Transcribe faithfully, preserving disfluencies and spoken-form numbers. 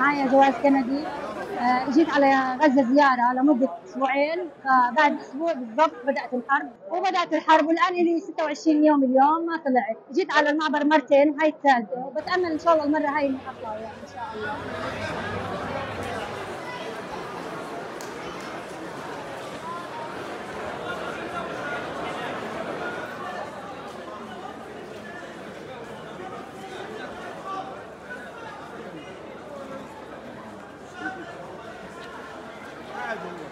معايا جواز كندي. اجيت على غزه زياره لمده اسبوعين، فبعد اسبوع بالضبط بدات الحرب وبدات الحرب والان لي ستة وعشرين يوم. اليوم ما طلعت، جيت على المعبر مرتين، هاي الثالثه، وبتامل ان شاء الله المره هاي اطلع يعني ان شاء الله. I don't know.